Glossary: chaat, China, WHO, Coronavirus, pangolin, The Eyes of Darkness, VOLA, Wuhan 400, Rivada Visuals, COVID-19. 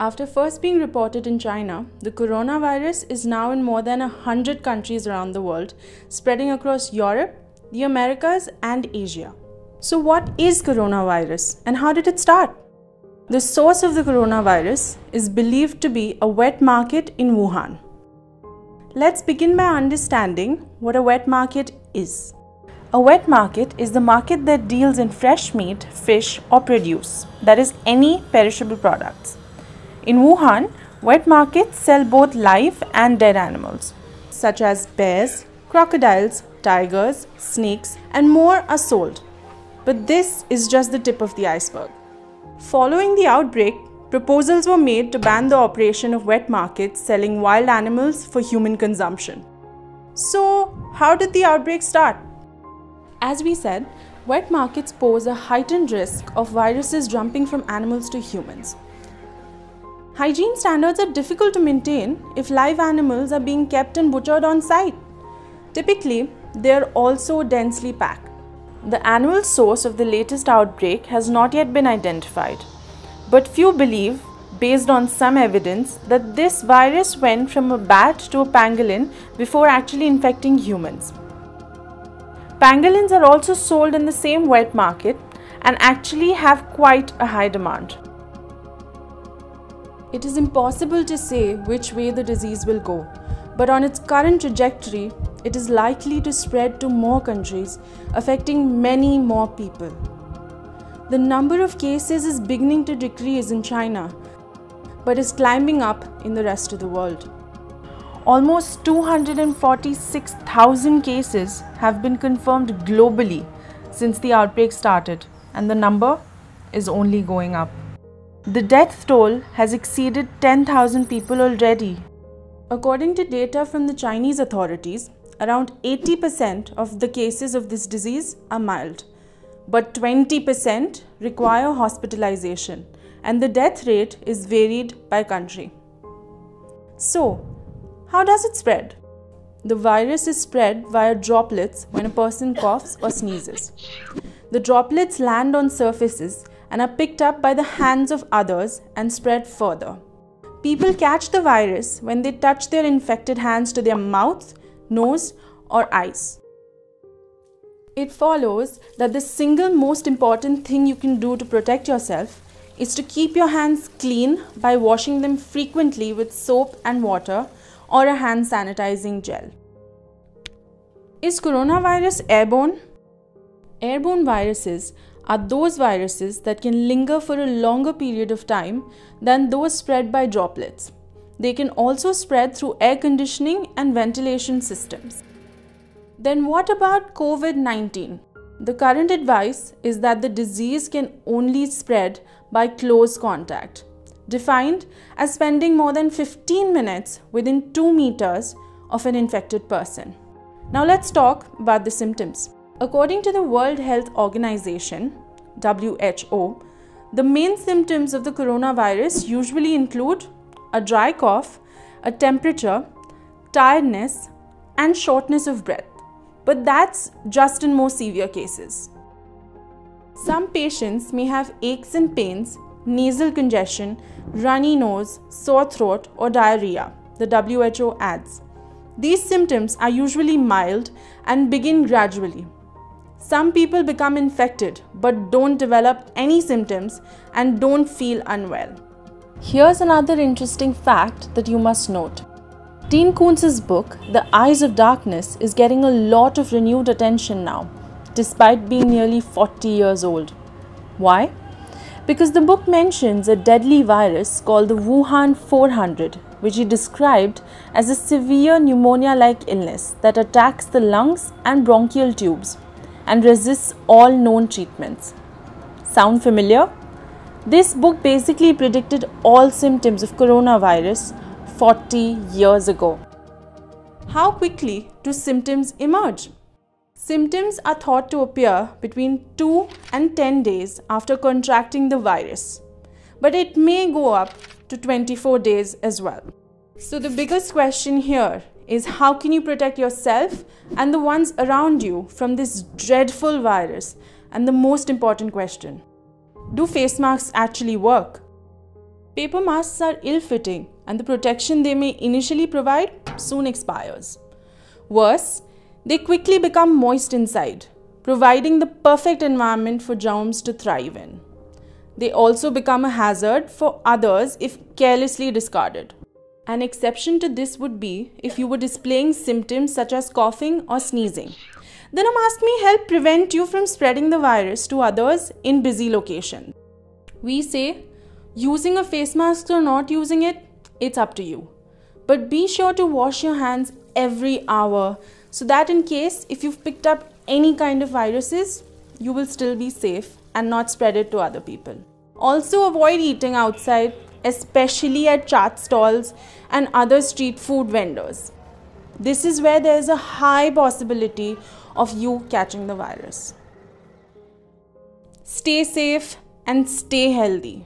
After first being reported in China, the coronavirus is now in more than 100 countries around the world, spreading across Europe, the Americas, and Asia. So what is coronavirus and how did it start? The source of the coronavirus is believed to be a wet market in Wuhan. Let's begin by understanding what a wet market is. A wet market is the market that deals in fresh meat, fish, or produce, that is, any perishable products. In Wuhan, wet markets sell both live and dead animals, such as bears, crocodiles, tigers, snakes, and more are sold. But this is just the tip of the iceberg. Following the outbreak, proposals were made to ban the operation of wet markets selling wild animals for human consumption. So, how did the outbreak start? As we said, wet markets pose a heightened risk of viruses jumping from animals to humans. Hygiene standards are difficult to maintain if live animals are being kept and butchered on site. Typically, they are also densely packed. The annual source of the latest outbreak has not yet been identified, but few believe, based on some evidence, that this virus went from a bat to a pangolin before actually infecting humans. Pangolins are also sold in the same wet market and actually have quite a high demand. It is impossible to say which way the disease will go, but on its current trajectory, it is likely to spread to more countries, affecting many more people. The number of cases is beginning to decrease in China, but is climbing up in the rest of the world. Almost 246,000 cases have been confirmed globally since the outbreak started, and the number is only going up. The death toll has exceeded 10,000 people already. According to data from the Chinese authorities, around 80% of the cases of this disease are mild, but 20% require hospitalization, and the death rate is varied by country. So, how does it spread? The virus is spread via droplets when a person coughs or sneezes. The droplets land on surfaces and are picked up by the hands of others and spread further. People catch the virus when they touch their infected hands to their mouth, nose, or eyes. It follows that the single most important thing you can do to protect yourself is to keep your hands clean by washing them frequently with soap and water or a hand sanitizing gel. Is coronavirus airborne? Airborne viruses are those viruses that can linger for a longer period of time than those spread by droplets. They can also spread through air conditioning and ventilation systems. Then what about COVID-19? The current advice is that the disease can only spread by close contact, defined as spending more than 15 minutes within 2 meters of an infected person. Now let's talk about the symptoms. According to the World Health Organization, WHO, the main symptoms of the coronavirus usually include a dry cough, a temperature, tiredness, and shortness of breath. But that's just in more severe cases. Some patients may have aches and pains, nasal congestion, runny nose, sore throat, or diarrhea, the WHO adds. These symptoms are usually mild and begin gradually. Some people become infected but don't develop any symptoms and don't feel unwell. Here's another interesting fact that you must note. Dean Koontz's book, The Eyes of Darkness, is getting a lot of renewed attention now, despite being nearly 40 years old. Why? Because the book mentions a deadly virus called the Wuhan 400, which he described as a severe pneumonia-like illness that attacks the lungs and bronchial tubes and resists all known treatments. Sound familiar? This book basically predicted all symptoms of coronavirus 40 years ago. How quickly do symptoms emerge? Symptoms are thought to appear between 2 and 10 days after contracting the virus, but it may go up to 24 days as well. So the biggest question here is, how can you protect yourself and the ones around you from this dreadful virus? And the most important question, do face masks actually work? Paper masks are ill-fitting and the protection they may initially provide soon expires. Worse, they quickly become moist inside, providing the perfect environment for germs to thrive in. They also become a hazard for others if carelessly discarded. An exception to this would be if you were displaying symptoms such as coughing or sneezing. Then a mask may help prevent you from spreading the virus to others in busy locations. We say, using a face mask or not using it, it's up to you. But be sure to wash your hands every hour so that in case if you've picked up any kind of viruses, you will still be safe and not spread it to other people. Also avoid eating outside, especially at chaat stalls and other street food vendors. This is where there is a high possibility of you catching the virus. Stay safe and stay healthy.